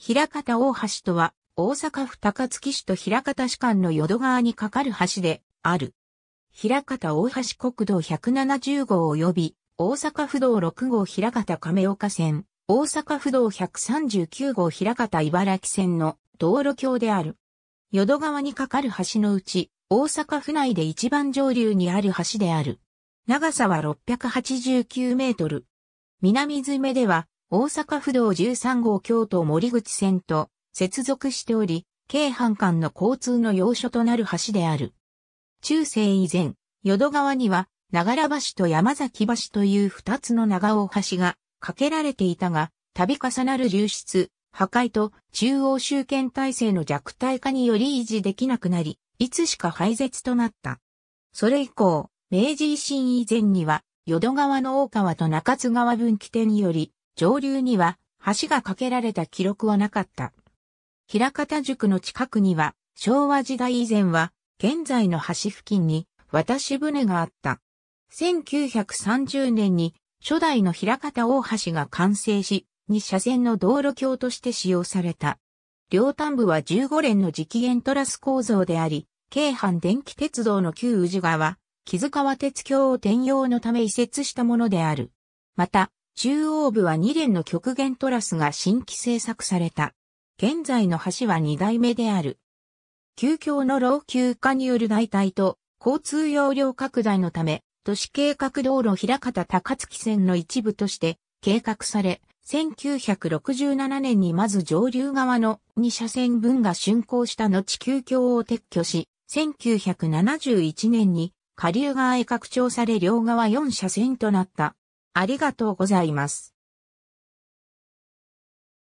枚方大橋とは、大阪府高槻市と枚方市間の淀川に架かる橋である。枚方大橋国道170号及び、大阪府道6号枚方亀岡線、大阪府道139号枚方茨城線の道路橋である。淀川に架かる橋のうち、大阪府内で一番上流にある橋である。長さは689メートル。南詰では、大阪府道13号京都森口線と接続しており、京阪間の交通の要所となる橋である。中世以前、淀川には、長良橋と山崎橋という二つの長尾橋が架けられていたが、度重なる流出、破壊と中央集権体制の弱体化により維持できなくなり、いつしか廃絶となった。それ以降、明治維新以前には、淀川の大川と中津川分岐点により、上流には橋が架けられた記録はなかった。枚方宿の近くには、昭和時代以前は、現在の橋付近に渡し船があった。1930年に初代の枚方大橋が完成し、2車線の道路橋として使用された。両端部は15連の磁気エントラス構造であり、京阪電気鉄道の旧宇治川、木津川鉄橋を転用のため移設したものである。また、中央部は2連の極限トラスが新規製作された。現在の橋は2代目である。旧橋の老朽化による代替と交通容量拡大のため、都市計画道路枚方高槻線の一部として計画され、1967年にまず上流側の2車線分が竣工した後旧橋を撤去し、1971年に下流側へ拡張され両側4車線となった。ありがとうございます。